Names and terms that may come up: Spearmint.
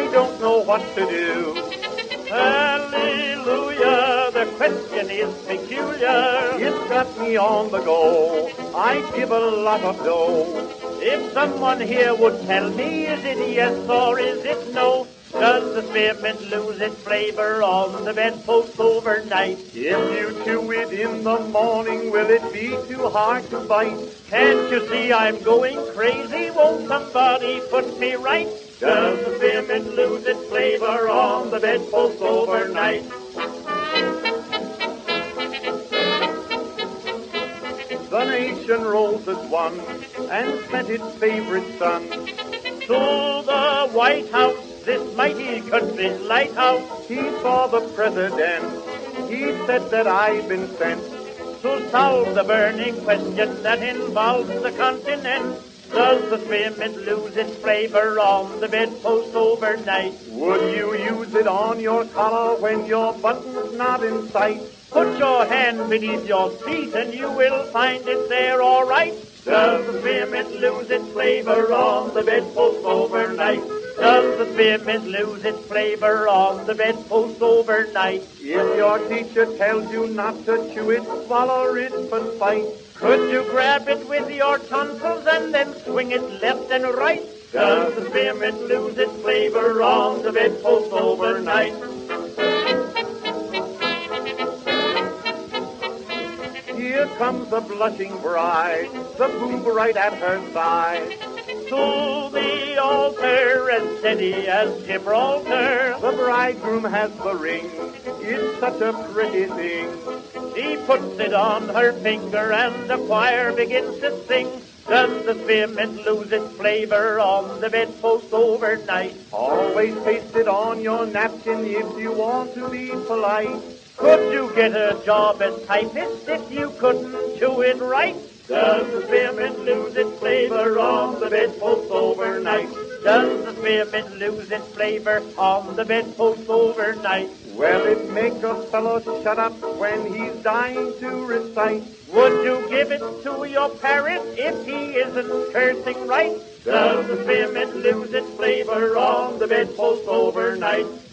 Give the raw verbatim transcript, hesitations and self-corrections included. I don't know what to do. Hallelujah, the question is peculiar. It's got me on the go. I'd give a lot of dough. If someone here would tell me, is it yes or is it no? Does the spearmint lose its flavor on the bedpost overnight? If you chew it in the morning, will it be too hard to bite? Can't you see I'm going crazy? Won't somebody put me right? Does the spearmint lose its flavor on the bedpost overnight? The nation rose as one and set its favorite sun to the White House. This mighty country's lighthouse. He saw the president. He said that I've been sent to solve the burning question that involves the continent. Does the spearmint lose its flavor on the bedpost overnight? Would you use it on your collar when your button's not in sight? Put your hand beneath your seat and you will find it there all right. Does the spearmint lose its flavor on the bedpost overnight? Does the spearmint lose its flavor on the bedpost overnight? If your teacher tells you not to chew it, swallow it for spite. Could you grab it with your tonsils and then swing it left and right? Does the spearmint lose its flavor on the bedpost overnight? Here comes the blushing bride, the boob right at her side. To the altar, as steady as Gibraltar. The bridegroom has the ring, it's such a pretty thing. She puts it on her finger and the choir begins to sing. Does the spearmint lose its flavor on the bedpost overnight? Always paste it on your napkin if you want to be polite. Could you get a job as typist if you couldn't chew it right? Does the spearmint lose its flavor on the bedpost overnight? Does the spearmint lose its flavor on the bedpost overnight? Will it make a fellow shut up when he's dying to recite? Would you give it to your parrot if he isn't cursing right? Does the spearmint lose its flavor on the bedpost overnight?